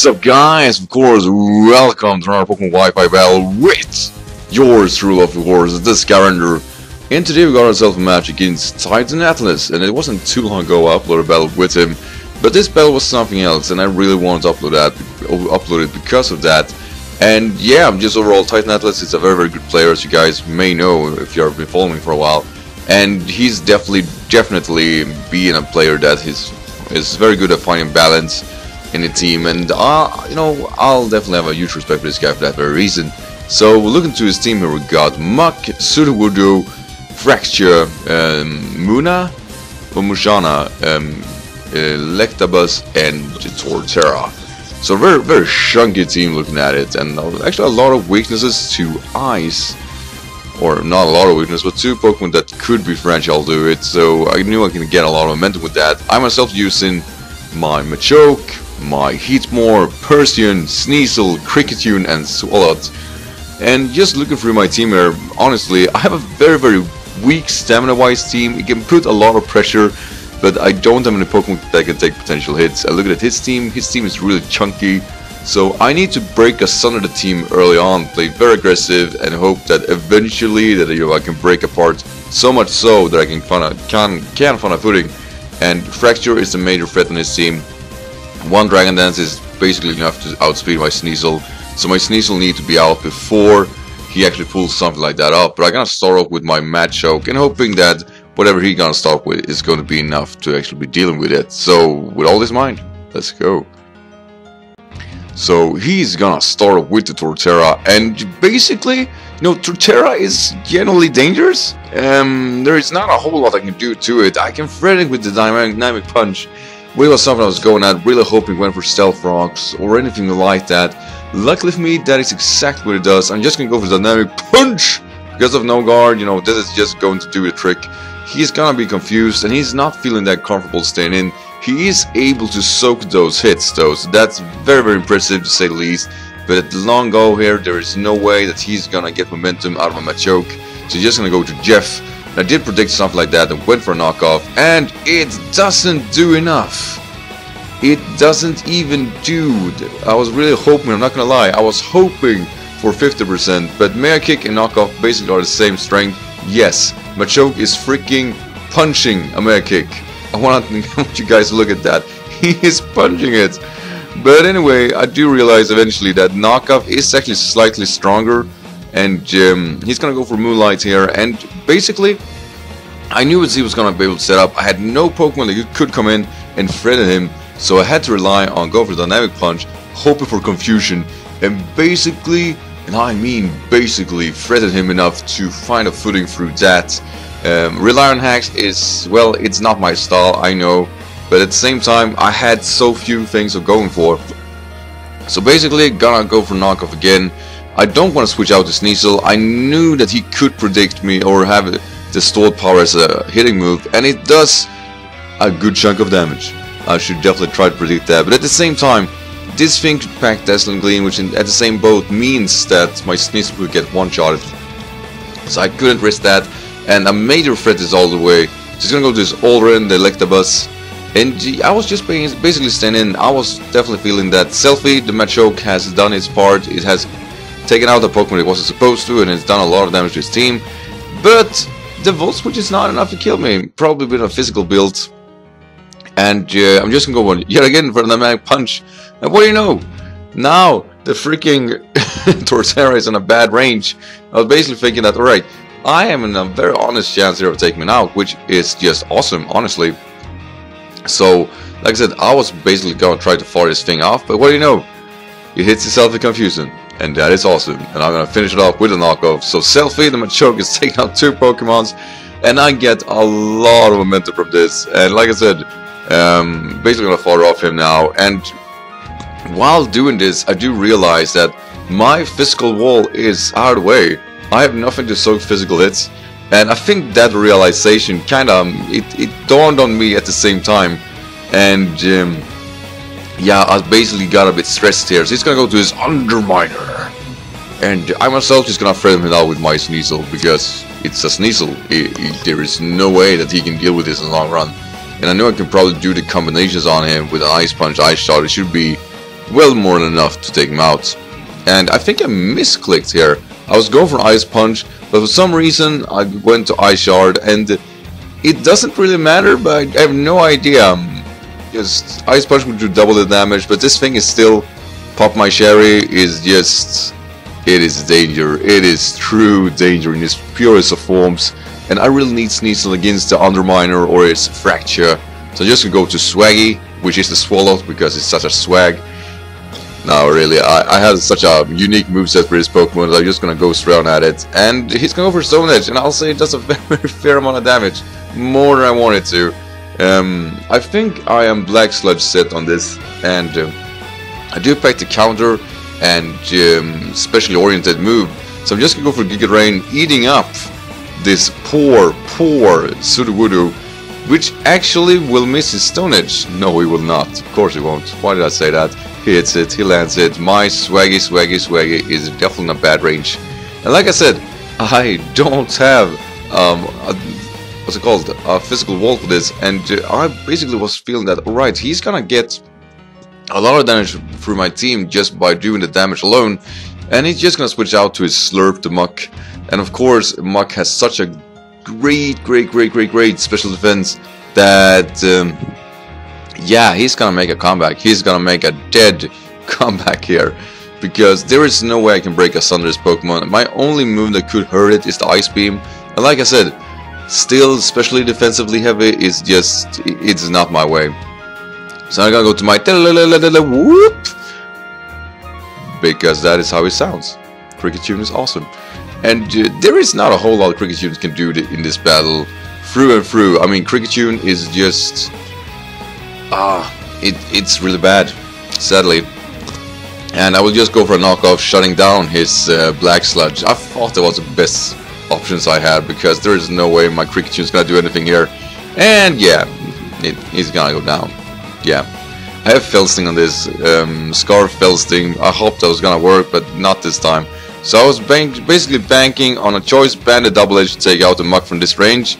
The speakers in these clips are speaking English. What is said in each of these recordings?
What's up, guys? Of course, welcome to another Pokemon Wi-Fi battle with yours true love, of course, the Scavenger. And today we got ourselves a match against Titan Atlas, and it wasn't too long ago I uploaded a battle with him, but this battle was something else, and I really wanted to upload it because of that. And yeah, just overall, Titan Atlas is a very, very good player, as you guys may know if you have been following for a while, and he's definitely being a player that is very good at finding balance in the team, and you know, I'll definitely have a huge respect for this guy for that very reason. So we're looking to his team here. We got Muk, Sudowoodo, Fraxure, Mushana, Electabuzz, and Torterra. So very, very chunky team looking at it, and actually a lot of weaknesses to ice, or not a lot of weakness, but two Pokemon that could be fragile to it. So I knew I can get a lot of momentum with that. I myself using my Machoke, my Heatmor, Persian, Sneasel, Cricketune, and Swalot. And just looking through my team here, honestly, I have a very, very weak stamina-wise team. It can put a lot of pressure, but I don't have any Pokemon that can take potential hits. I look at his team is really chunky, so I need to break asunder the team early on, play very aggressive, and hope that eventually that I can break apart so much so that I can find a footing. And Fraxure is a major threat on his team. One Dragon Dance is basically enough to outspeed my Sneasel, so my Sneasel needs to be out before he actually pulls something like that up. But I'm gonna start off with my Machoke and hoping that whatever he's gonna start with is gonna be enough to actually be dealing with it. So with all this in mind, let's go. So he's gonna start off with the Torterra, and basically, you know, Torterra is generally dangerous. There is not a whole lot I can do to it. I can threaten it with the dynamic punch, which was something I was going at, really hoping it went for stealth rocks or anything like that. Luckily for me, that is exactly what it does. I'm just gonna go for the dynamic punch because of no guard. You know, this is just going to do the trick. He's gonna be confused, and he's not feeling that comfortable staying in. He is able to soak those hits though, so that's very, very impressive to say the least. But at the long go here, there is no way that he's gonna get momentum out of my Machoke, so he's just gonna go to Jeff. And I did predict stuff like that and went for a knockoff, and it doesn't do enough. It doesn't even do. I was really hoping, I'm not gonna lie, I was hoping for 50%, but Mega Kick and knockoff basically are the same strength. Yes, Machoke is freaking punching a Mega Kick. I want you guys to look at that. He is punching it. But anyway, I do realize eventually that knockoff is actually slightly stronger, and he's gonna go for Moonlight here. And basically, I knew what he was gonna be able to set up. I had no Pokemon that could come in and threaten him, so I had to rely on go for Dynamic Punch, hoping for confusion, and basically, and I mean basically, threatened him enough to find a footing through that. Rely on hacks is, well, it's not my style, I know, but at the same time I had so few things of going for. So basically, gonna go for knockoff again. I don't want to switch out to Sneasel. I knew that he could predict me or have the stored power as a hitting move, and it does a good chunk of damage. I should definitely try to predict that, but at the same time, this thing could pack Dazzling Gleam, which at the same boat means that my Sneasel could get one-shotted, so I couldn't risk that. And a major threat is all the way. He's gonna go to his Aldrin, the Electabuzz. And I was just basically standing in. I was definitely feeling that. Selfie, the Machoke has done its part. It has taken out the Pokemon it wasn't supposed to, and it's done a lot of damage to his team. But the Volt Switch is not enough to kill me. Probably with a physical build. And I'm just gonna go on yet again for the Dynamic Punch. And what do you know? Now the freaking Torterra is in a bad range. I was basically thinking that, alright, I am in a very honest chance here of taking it out, which is just awesome, honestly. So, like I said, I was basically gonna try to fire this thing off, but what do you know? It hits itself in confusion, and that is awesome. And I'm gonna finish it off with a knockoff. So, Selfie, the Machoke is taking out two Pokemons, and I get a lot of momentum from this. And like I said, basically gonna fire off him now. And while doing this, I do realize that my physical wall is out of the way. I have nothing to soak physical hits, and I think that realization kind of it dawned on me at the same time, and yeah, I basically got a bit stressed here. So he's gonna go to his Underminer, and I myself just gonna threaten him out with my Sneasel because it's a Sneasel. There is no way that he can deal with this in the long run, and I know I can probably do the combinations on him with an Ice Punch, Ice Shot. It should be well more than enough to take him out. And I think I misclicked here. I was going for Ice Punch, but for some reason I went to Ice Shard, and it doesn't really matter, but I have no idea. Just Ice Punch would do double the damage, but this thing is still... Pop My Sherry is just... It is danger. It is true danger in its purest of forms. And I really need Sneasel against the Underminer or its Fraxure. So I'm just gonna go to Swaggy, which is the Swalot, because it's such a swag. No, really, I have such a unique moveset for this Pokemon that I'm just gonna go straight at it. And he's gonna go for Stone Edge, and I'll say it does a very fair amount of damage. More than I wanted to. I think I am Black Sludge set on this, and I do pack the counter and specially oriented move. So I'm just gonna go for Giga Drain, eating up this poor Sudowoodo, which actually will miss his Stone Edge. No, he will not. Of course he won't. Why did I say that? He hits it, he lands it. My Swaggy is definitely in a bad range. And like I said, I don't have a physical wall for this, and I basically was feeling that, alright, he's gonna get a lot of damage through my team just by doing the damage alone, and he's just gonna switch out to his Slurp to Muk. And of course Muk has such a great special defense that yeah, he's gonna make a comeback. He's gonna make a dead comeback here, because there is no way I can break asunder this Pokemon. My only move that could hurt it is the Ice Beam, and like I said, still especially defensively heavy is just, it's not my way. So I'm gonna go to my whoop, because that is how it sounds. Cricketune is awesome. And there is not a whole lot Cricketune can do in this battle, through and through. I mean, Cricketune is just... it's really bad, sadly. And I will just go for a knockoff, shutting down his Black Sludge. I thought that was the best options I had, because there is no way my Cricketune is gonna do anything here. And yeah, it's gonna go down. Yeah, I have Felsting on this, Scarf Felsting. I hoped that was gonna work, but not this time. So I was basically banking on a Choice Band, a Double Edge to take out the Muk from this range,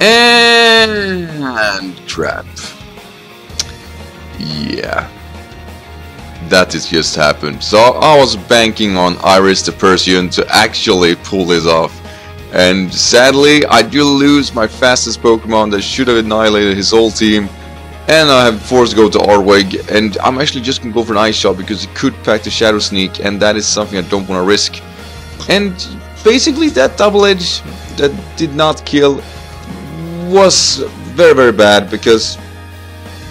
and crap. Yeah, that has just happened. So I was banking on Iris the Persian to actually pull this off, and sadly I do lose my fastest Pokemon that should have annihilated his whole team, and I have forced to go to Arwig. And I'm actually just gonna go for an Ice Shot, because it could pack the Shadow Sneak, and that is something I don't want to risk. And basically that Double Edge that did not kill was very bad, because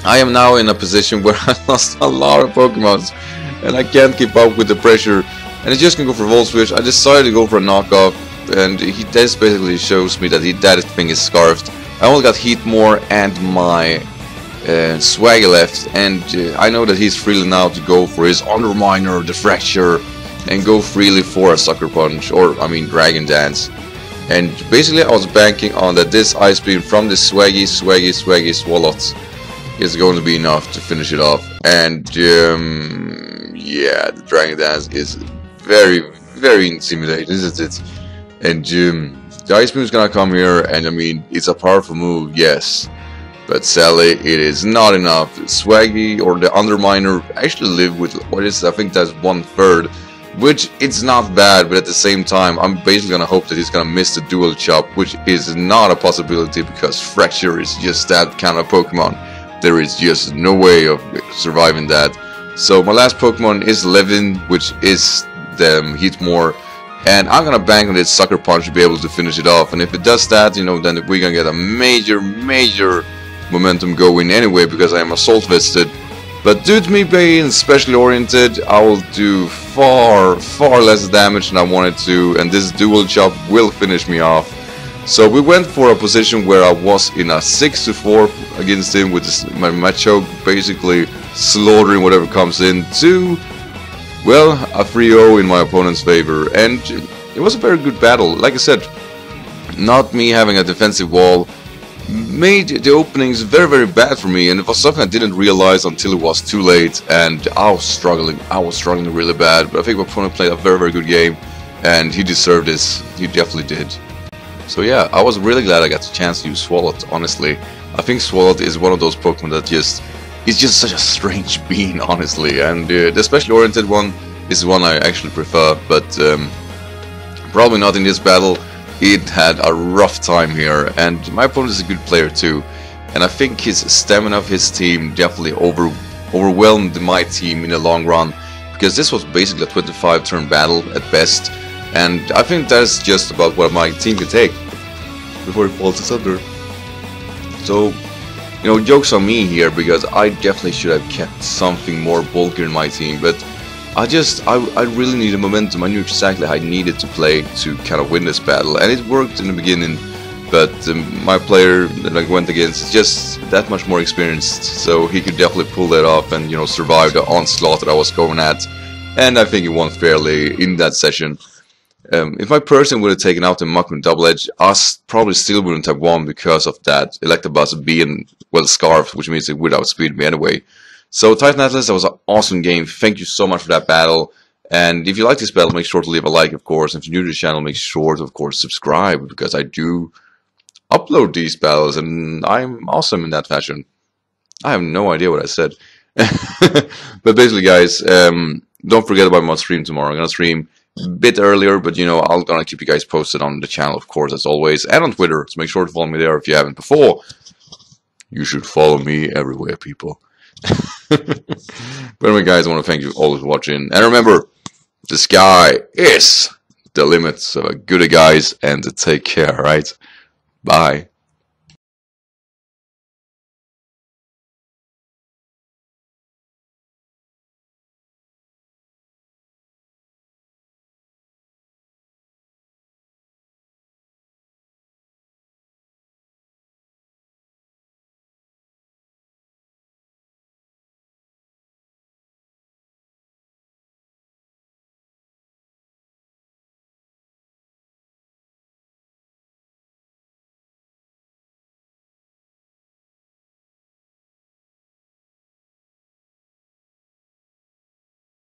I am now in a position where I lost a lot of Pokemons, and I can't keep up with the pressure. And it's just gonna go for Volt Switch. I decided to go for a knockoff, and he just basically shows me that that thing is scarfed. I only got Heatmor and my Swaggy left, and I know that he's freely now to go for his Underminer, the Fraxure, and go freely for a Sucker Punch, or I mean Dragon Dance. And basically I was banking on that this Ice Beam from the Swaggy Swalot is going to be enough to finish it off. And yeah, the Dragon Dance is very intimidating, isn't it? And the Ice Beam is gonna come here, and I mean, it's a powerful move, yes. But sadly, it is not enough. Swaggy or the Underminer actually live with what is, I think that's 1/3, which it's not bad, but at the same time, I'm basically gonna hope that he's gonna miss the Dual Chop, which is not a possibility, because Fraxure is just that kind of Pokemon. There is just no way of surviving that. So my last Pokemon is Levin, which is the Heatmor, and I'm gonna bank on this Sucker Punch to be able to finish it off. And if it does that, you know, then we're gonna get a major momentum going anyway, because I am Assault Vested. But due to me being specially oriented, I will do far less damage than I wanted to, and this Dual Chop will finish me off. So we went for a position where I was in a 6-4 against him, with my Machoke basically slaughtering whatever comes in, to, well, a 3-0 in my opponent's favor. And it was a very good battle. Like I said, not me having a defensive wall made the openings very bad for me, and it was something I didn't realize until it was too late. And I was struggling really bad, but I think my opponent played a very good game, and he deserved this, he definitely did. So yeah, I was really glad I got the chance to use Swalot, honestly. I think Swalot is one of those Pokemon that just He's just such a strange being, honestly, and the special oriented one is the one I actually prefer, but probably not in this battle. It had a rough time here, and my opponent is a good player too, and I think his stamina of his team definitely overwhelmed my team in the long run, because this was basically a 25-turn battle at best, and I think that's just about what my team can take before it falls asunder. So, you know, jokes on me here, because I definitely should have kept something more bulky in my team, but I really needed momentum. I knew exactly how I needed to play to kind of win this battle, and it worked in the beginning, but my player that I went against is just that much more experienced, so he could definitely pull that off and, you know, survive the onslaught that I was going at, and I think he won fairly in that session. If my Persian would have taken out the Muk double-edge, us probably still wouldn't have won because of that Electabuzz being, well, scarfed, which means it would outspeed me anyway. So Titan Atlas, that was an awesome game. Thank you so much for that battle. And if you like this battle, make sure to leave a like, of course. And if you're new to the channel, make sure to, of course, subscribe, because I do upload these battles, and I'm awesome in that fashion. I have no idea what I said. But basically, guys, don't forget about my stream tomorrow. I'm going to stream a bit earlier, but, you know, I'm going to keep you guys posted on the channel, of course, as always, and on Twitter. So make sure to follow me there if you haven't before. You should follow me everywhere, people. But anyway, guys, I want to thank you all for watching, and remember, the sky is the limit. So good, guys, and take care, right? Bye.